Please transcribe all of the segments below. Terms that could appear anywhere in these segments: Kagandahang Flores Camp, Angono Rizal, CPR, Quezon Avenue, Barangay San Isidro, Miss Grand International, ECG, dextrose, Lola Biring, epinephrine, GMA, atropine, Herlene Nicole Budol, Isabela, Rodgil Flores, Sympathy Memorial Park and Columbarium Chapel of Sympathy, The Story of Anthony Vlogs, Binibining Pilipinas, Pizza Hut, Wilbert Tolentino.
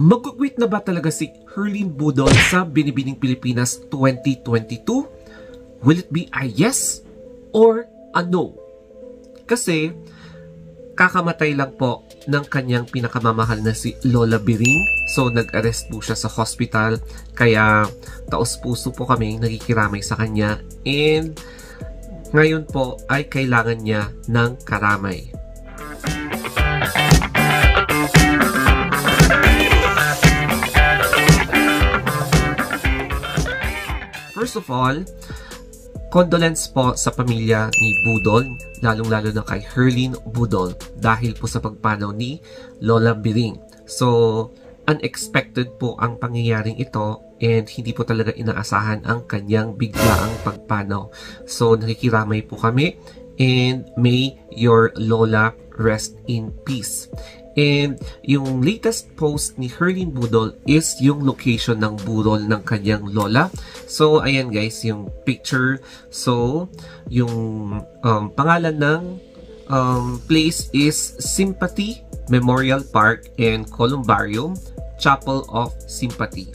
Magkukwit na ba talaga si Herlene Budol sa Binibining Pilipinas 2022? Will it be a yes or a no? Kasi kakamatay lang po ng kanyang pinakamamahal na si Lola Biring. So nag-arrest po siya sa hospital, kaya taos-puso po kami nagkikiramay sa kanya, and ngayon po ay kailangan niya ng karamay. First of all, condolence po sa pamilya ni Budol, lalong-lalo na kay Herlene Budol dahil po sa pagpanaw ni Lola Biring. So, unexpected po ang pangyayaring ito and hindi po talaga inaasahan ang kanyang biglaang pagpanaw. So, nakikiramay po kami and may your Lola rest in peace. And yung latest post ni Herlene Budol is yung location ng burol ng kanyang lola. So, ayan guys, yung picture. So, yung pangalan ng place is Sympathy Memorial Park and Columbarium Chapel of Sympathy.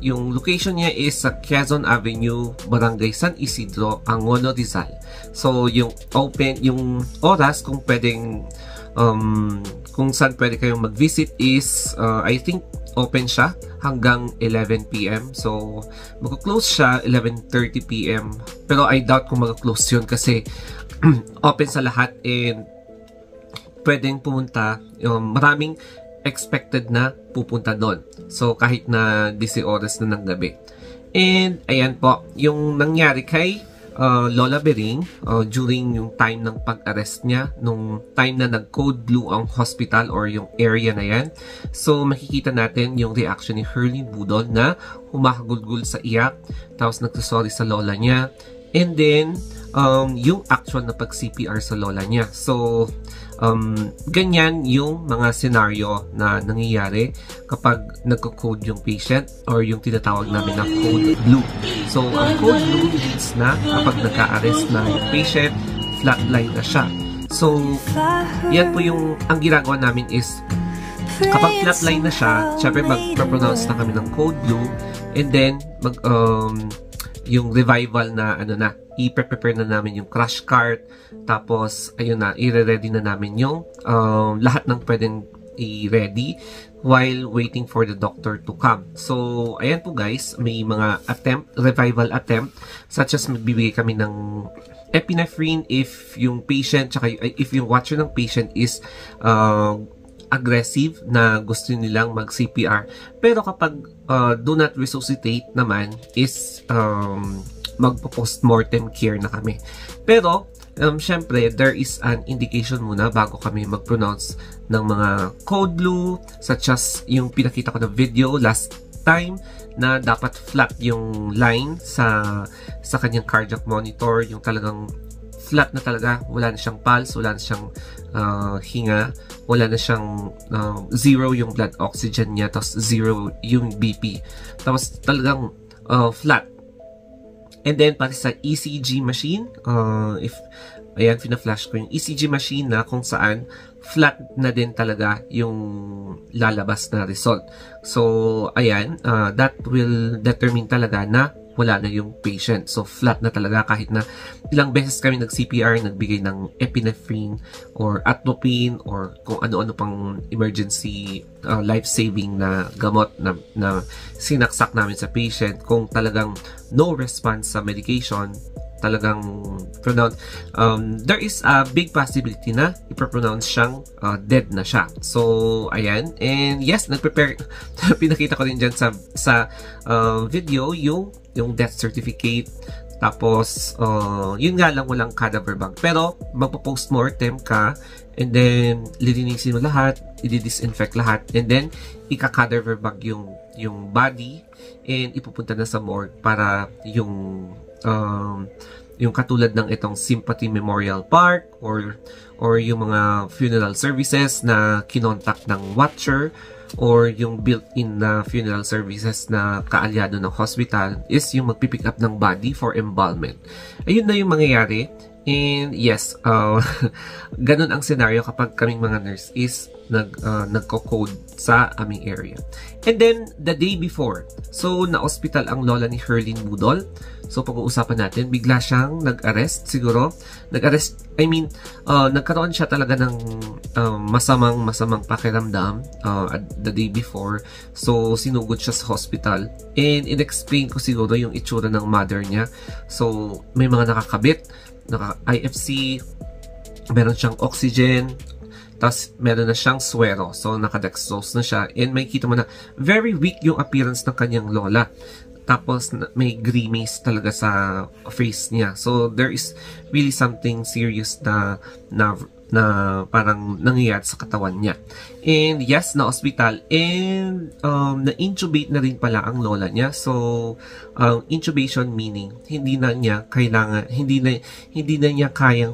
Yung location niya is sa Quezon Avenue, Barangay San Isidro, Angono Rizal. So, yung open, yung oras kung pwedeng kung saan pwede kayong mag-visit is I think open siya hanggang 11 PM. So mag-close siya 11:30 PM, pero I doubt kung mag-close yun kasi open sa lahat and pwedeng pumunta. Maraming expected na pupunta doon, so kahit na 12 oras na ng gabi. And ayan po yung nangyari kay Lola Biring during yung time ng pag-arrest niya, nung time na nag-code blue ang hospital or yung area na yan. So makikita natin yung reaction ni Herlene Budol na humahagulgul sa iyak, tapos nagsasorry sa lola niya, and then yung actual na pag-CPR sa lola niya. So ganyan yung mga scenario na nangyayari kapag nagko-code yung patient or yung tinatawag namin na code blue. So, ang code blue means na kapag naka-arrest na yung patient, flatline na siya. So, yan po yung, ang ginagawa namin is, kapag flatline na siya, syempre mag-pronounce na kami ng code blue, and then, yung revival na, i-prepare na namin yung crash cart, tapos, ayun na, i-ready na namin yung lahat ng pwedeng i-ready while waiting for the doctor to come. So, ayan po guys, may mga attempt, revival attempt, such as magbibigay kami ng epinephrine if yung patient, tsaka if yung watcher ng patient is aggressive na gusto nilang mag-CPR. Pero kapag do not resuscitate naman is magpo-postmortem care na kami. Pero, syempre, there is an indication muna bago kami mag-pronounce ng mga code blue, such as yung pinakita ko na video last time na dapat flat yung line sa kanyang cardiac monitor, yung talagang flat na talaga, wala na siyang pulse, wala na siyang hinga, wala na siyang zero yung blood oxygen niya, tapos zero yung BP. Tapos talagang flat. And then, pati sa ECG machine, ayan, fina-flash ko yung ECG machine na kung saan flat na din talaga yung lalabas na result. So, ayan, that will determine talaga na wala na yung patient. So, flat na talaga kahit na ilang beses kami nag-CPR, nagbigay ng epinephrine or atropine or kung ano-ano pang emergency life-saving na gamot na sinaksak namin sa patient. Kung talagang no response sa medication, talagang pronounce. There is a big possibility na ipropronounce siyang dead na siya. So, ayan. And yes, nagprepare. Pinakita ko rin dyan sa video yung death certificate. Tapos, yun nga lang, walang cadaver bag. Pero, magpo-postmortem ka, and then, lilinisin mo lahat, i-disinfect lahat, and then, ika-cadaver bag yung body, and ipupunta na sa morgue para yung katulad ng itong Sympathy Memorial Park or yung mga funeral services na kinontak ng watcher or yung built-in na funeral services na kaalyado ng hospital is yung magpipick up ng body for embalmment. Ayun na yung mangyayari. And yes, ganun ang senaryo kapag kaming mga nurse is nagko-code sa aming area. And then, the day before, so na-hospital ang lola ni Herlene Budol. So, pag-uusapan natin, bigla siyang nag-arrest siguro. Nagkaroon siya talaga ng masamang pakiramdam the day before. So, sinugod siya sa hospital. And in-explain ko siguro yung itsura ng mother niya. So, may mga nakakabit, naka-IFC, meron siyang oxygen, tapos meron na siyang swero. So, nakadextrose na siya. And may kita mo na very weak yung appearance ng kanyang lola. Tapos, may grimace talaga sa face niya. So, there is really something serious na parang nangyayari sa katawan niya. And yes, na-hospital. And na-intubate na rin pala ang lola niya. So, intubation meaning, hindi na niya kayang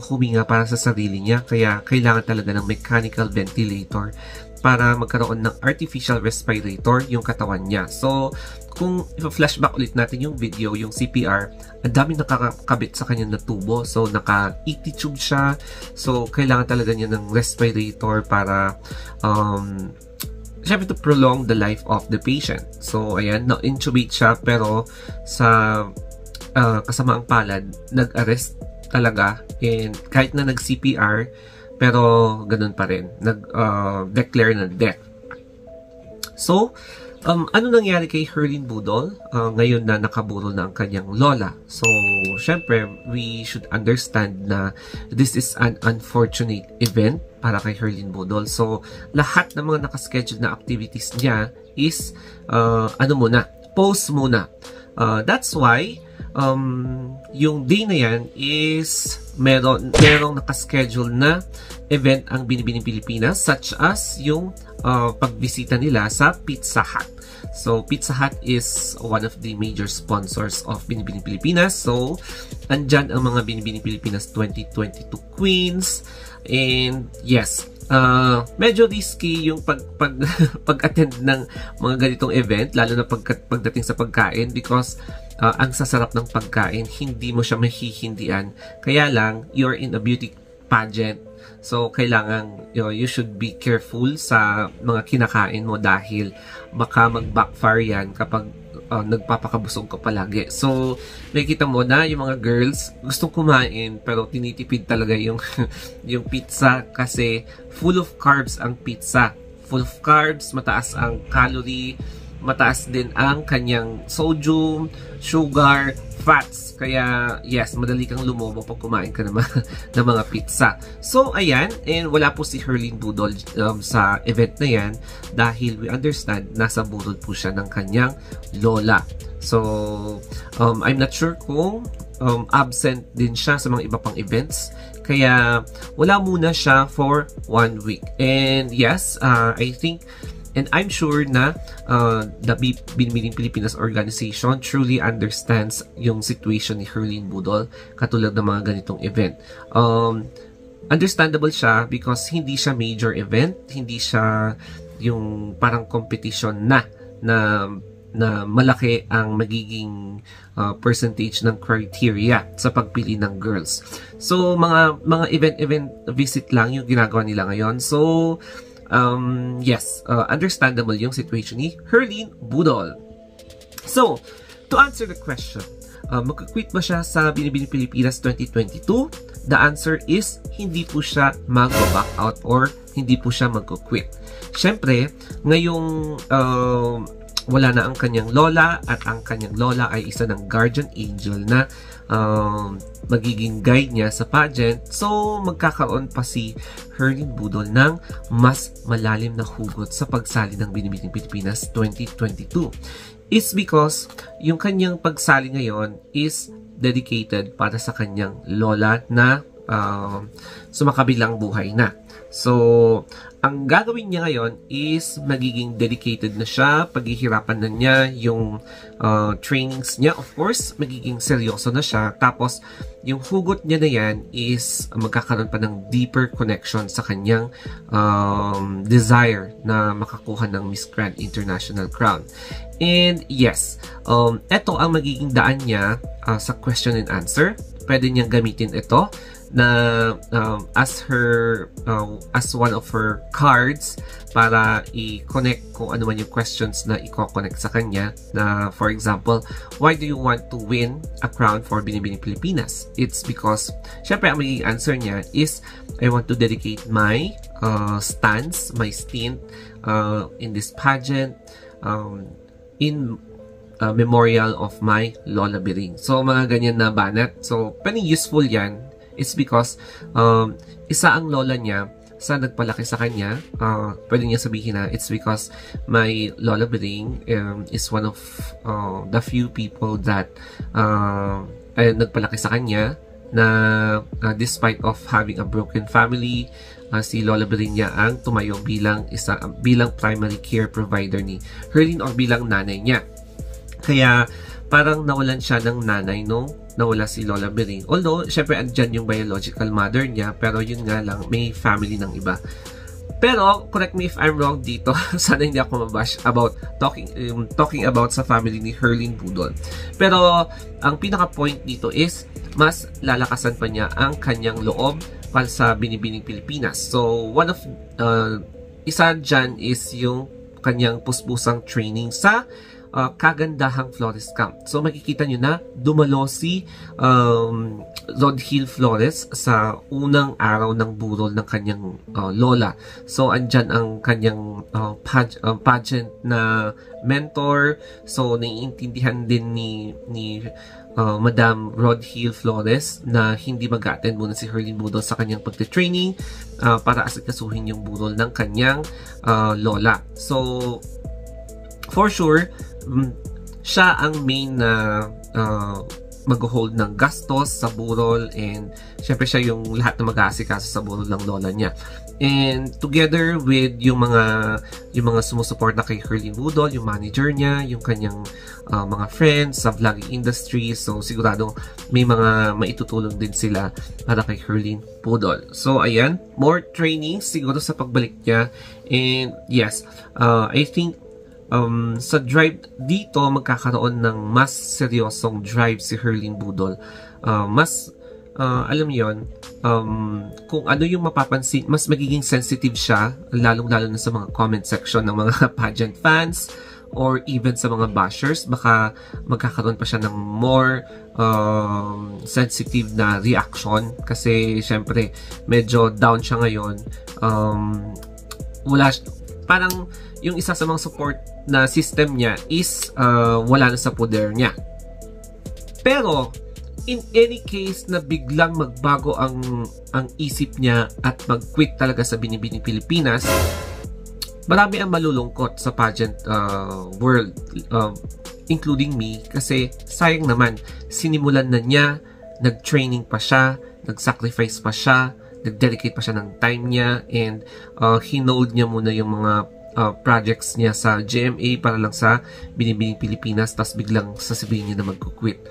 huminga para sa sarili niya. Kaya, kailangan talaga ng mechanical ventilator para magkaroon ng artificial respirator yung katawan niya. So, kung i-flashback ulit natin yung video, yung CPR, ang dami nakakabit sa kanya na tubo. So, naka-ET tube siya. So, kailangan talaga niya ng respirator para syempre to prolong the life of the patient. So, ayan, na-intubate siya pero sa kasamaang palad, nag-arrest talaga. And kahit na nag-CPR, pero ganun pa rin. Nag-declare na death. So, ano nangyari kay Herlene Budol? Ngayon na nakaburo na ang kanyang lola. So, syempre, we should understand na this is an unfortunate event para kay Herlene Budol. So, lahat ng mga nakaschedule na activities niya is, pause muna. That's why, yung day na yan is merong nakaschedule na event ang Binibining Pilipinas, such as yung pagbisita nila sa Pizza Hut. So, Pizza Hut is one of the major sponsors of Binibining Pilipinas. So, andyan ang mga Binibining Pilipinas 2022 Queens. And yes, medyo risky yung pag-attend ng mga ganitong event, lalo na pagdating sa pagkain, because ang sasarap ng pagkain, hindi mo siya mahihindian. Kaya lang, you're in a beauty pageant. So, kailangan, you should be careful sa mga kinakain mo dahil baka mag-backfire yan kapag nagpapakabusog ka palagi. So, nakikita mo na yung mga girls gustong kumain pero tinitipid talaga yung yung pizza kasi full of carbs ang pizza. Full of carbs, mataas ang calorie, mataas din ang kanyang sodium, sugar, fats. Kaya, yes, madali kang lumobo pag kumain ka ng mga pizza. So, ayan. And wala po si Herlene Budol sa event na yan dahil we understand nasa burol po siya ng kanyang lola. So, I'm not sure kung absent din siya sa mga iba pang events. Kaya, wala muna siya for 1 week. And yes, And I'm sure na the Binibining Pilipinas organization truly understands yung situation ni Herlene Budol katulad ng mga ganitong event. Understandable siya because hindi siya major event, hindi siya yung parang competition na malaki ang magiging percentage ng criteria sa pagpili ng girls. So, mga event visit lang yung ginagawa nila ngayon. So, yes, understandable yung situation ni Herlene Budol. So, to answer the question, magkukwit ba siya sa Binibining Pilipinas 2022? The answer is, hindi po siya mag-back out or hindi po siya magkukwit. Siyempre, ngayong wala na ang kanyang lola at ang kanyang lola ay isa ng guardian angel na magiging guide niya sa pageant. So, magkakaroon pa si Herlene Budol ng mas malalim na hugot sa pagsali ng Binibining Pilipinas 2022. It's because yung kanyang pagsali ngayon is dedicated para sa kanyang lola na sumakabilang buhay na. So, ang gagawin niya ngayon is magiging dedicated na siya, paghihirapan na niya yung trainings niya. Of course, magiging seryoso na siya. Tapos, yung hugot niya na yan is magkakaroon pa ng deeper connection sa kanyang desire na makakuha ng Miss Grand International crown. And yes, ito ang magiging daan niya sa question and answer. Pwede niyang gamitin ito na as one of her cards para i-connect kung ano man yung questions na i-connect sa kanya. Na for example, why do you want to win a crown for Binibining Pilipinas? It's because syempre ang magiging answer niya is I want to dedicate my stance, my stint in this pageant in memorial of my Lola Biring. So mga ganyan na banat. So pwedeng useful yan. It's because isa ang lola niya sa nagpalaki sa kanya. Pwede niya sabihin na it's because my Lola Biring is one of the few people that ay, nagpalaki sa kanya na despite of having a broken family, si Lola Biring niya ang tumayo bilang bilang primary care provider ni Herlene or bilang nanay niya. Kaya parang nawalan siya ng nanay nung nawala si Lola Biring. Although, syempre andyan yung biological mother niya, pero yun nga lang, may family ng iba. Pero, correct me if I'm wrong dito, sana hindi ako mabash about talking about sa family ni Herlene Budol. Pero, ang pinaka-point dito is, mas lalakasan pa niya ang kanyang loob para sa Binibining Pilipinas. So, isa dyan is yung kanyang puspusang training sa Kagandahang Flores Camp. So makikita nyo na dumalo si Rodgil Flores sa unang araw ng burol ng kanyang lola. So andyan ang kanyang pageant na mentor. So naiintindihan din ni Madam Rodgil Flores na hindi mag-attend muna si Herlene Budol sa kanyang pagtitraining para asikasuhin yung burol ng kanyang lola. So for sure siya ang main na mag-hold ng gastos sa burol, and syempre siya yung lahat na mag-aasikaso sa burol ng lola niya. And together with yung mga sumusuporta kay Herlene Budol, yung manager niya, yung kanyang mga friends sa vlogging industry. So sigurado may mga maitutulong din sila para kay Herlene Budol. So ayan, more training siguro sa pagbalik niya. And yes, I think sa drive dito magkakaroon ng mas seryosong drive si Herlene Budol. Alam yon, kung ano yung mapapansin, mas magiging sensitive siya, lalong-lalo na sa mga comment section ng mga pageant fans or even sa mga bashers. Baka magkakaroon pa siya ng more sensitive na reaction kasi syempre medyo down siya ngayon. Wala, parang yung isa sa mga support na system niya is wala na sa poder niya. Pero in any case na biglang magbago ang isip niya at mag-quit talaga sa Binibining Pilipinas, marami ang malulungkot sa pageant world, including me, kasi sayang naman, sinimulan na niya, nag-training pa siya, nag-sacrifice pa siya, nag-dedicate pa siya ng time niya, and hinold niya muna yung mga projects niya sa GMA para lang sa Binibining Pilipinas, tapos biglang sasabihin niya na magkukwit.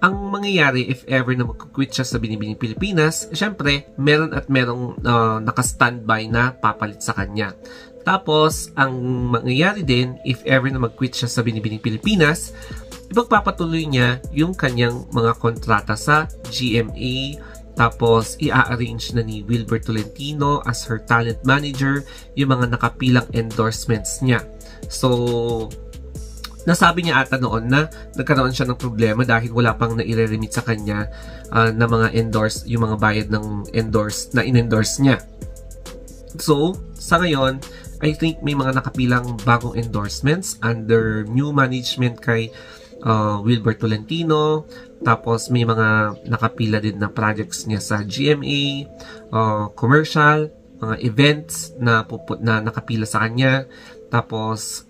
Ang mangyayari if ever na magkukwit siya sa Binibining Pilipinas, syempre meron at merong naka-standby na papalit sa kanya. Tapos ang mangyayari din if ever na magquit siya sa Binibining Pilipinas, ipagpapatuloy niya yung kanyang mga kontrata sa GMA. Tapos, i-arrange na ni Wilbert Tolentino as her talent manager yung mga nakapilang endorsements niya. So, nasabi niya ata noon na nagkaroon siya ng problema dahil wala pang naire-remit sa kanya na mga endorse, yung mga bayad ng endorse, na in-endorse niya. So, sa ngayon, I think may mga nakapilang bagong endorsements under new management kay Wilbert Tolentino. Tapos may mga nakapila din na projects niya sa GMA, commercial, mga events na nakapila sa kanya. Tapos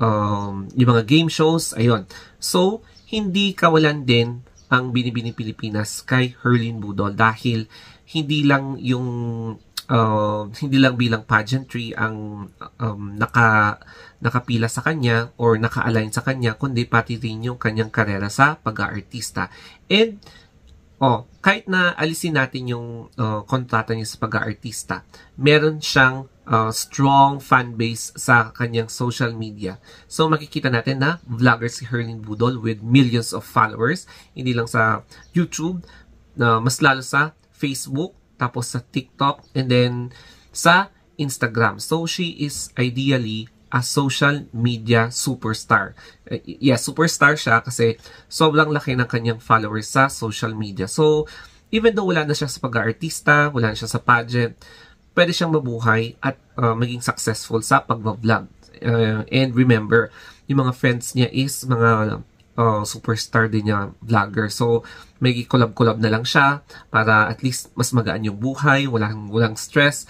yung mga game shows, ayun. So, hindi kawalan din ang Binibining Pilipinas kay Herlene Budol dahil hindi lang bilang pageantry ang nakapila sa kanya or naka-align sa kanya, kundi pati rin yung kanyang karera sa pag-aartista. And kahit na alisin natin yung kontrata niya sa pag-aartista, meron siyang strong fan base sa kanyang social media. So makikita natin na vlogger si Herlene Budol with millions of followers, hindi lang sa YouTube, mas lalo sa Facebook, tapos sa TikTok, and then sa Instagram. So she is ideally a social media superstar. Yeah, superstar siya kasi sobrang laki ng kanyang followers sa social media. So, even though wala na siya sa pag-aartista, wala na siya sa pageant, pwede siyang mabuhay at maging successful sa pag-vlog. And remember, yung mga friends niya is mga superstar din niya, vlogger. So, may collab-collab na lang siya para at least mas magaan yung buhay, walang stress,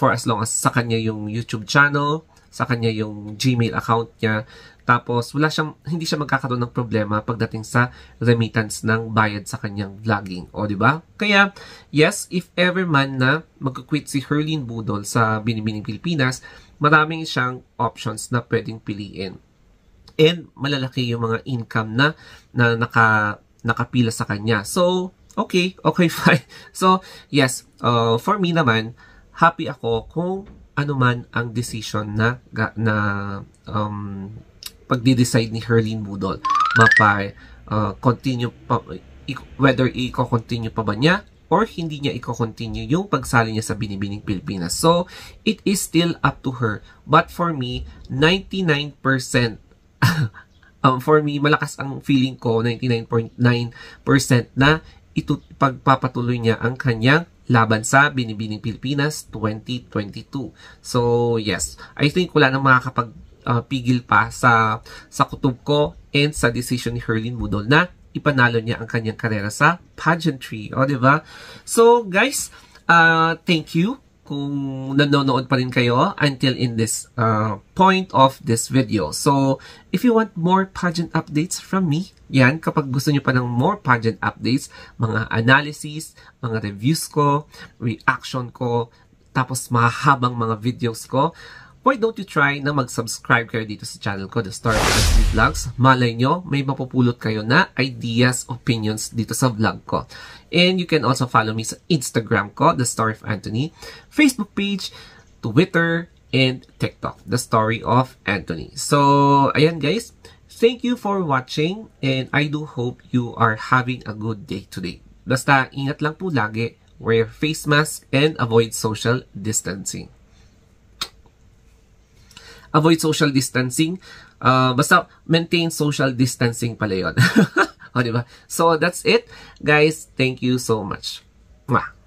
for as long as sa kanya yung YouTube channel, sa kanya yung Gmail account niya. Tapos hindi siya magkakaroon ng problema pagdating sa remittance ng bayad sa kanyang vlogging, o di ba? Kaya yes, if ever man na magkukwit si Herlene Budol sa Binibining Pilipinas, maraming siyang options na pwedeng piliin. And malalaki yung mga income na nakapila sa kanya. So, okay, fine. So, yes, for me naman, happy ako kung ano man ang decision na pagde-decide ni Herlene Budol, whether i-continue pa ba niya or hindi niya i-continue yung pagsali niya sa Binibining Pilipinas. So, it is still up to her. But for me, 99% for me, malakas ang feeling ko, 99.9% na pagpapatuloy niya ang kanyang laban sa Binibining Pilipinas 2022. So, yes, I think wala nang makakapagpigil pa sa kutob ko and sa decision ni Herlene Budol na ipanalo niya ang kanyang karera sa pageantry. O, diba? So, guys, thank you kung nanonood pa rin kayo until in this point of this video. So, if you want more pageant updates from me, yan, kapag gusto nyo pa ng more pageant updates, mga analysis, mga reviews ko, reaction ko, tapos mahabang mga videos ko, why don't you try na mag-subscribe kayo dito sa channel ko, The Story of Anthony Vlogs. Malay nyo, may mapupulot kayo na ideas, opinions dito sa vlog ko. And you can also follow me sa Instagram ko, The Story of Anthony, Facebook page, Twitter, and TikTok, The Story of Anthony. So, ayan guys, thank you for watching and I do hope you are having a good day today. Basta, ingat lang po lagi, wear face mask and avoid social distancing. Avoid social distancing. Basta, maintain social distancing pala yun. O, diba? So, that's it. Guys, thank you so much. Mwah!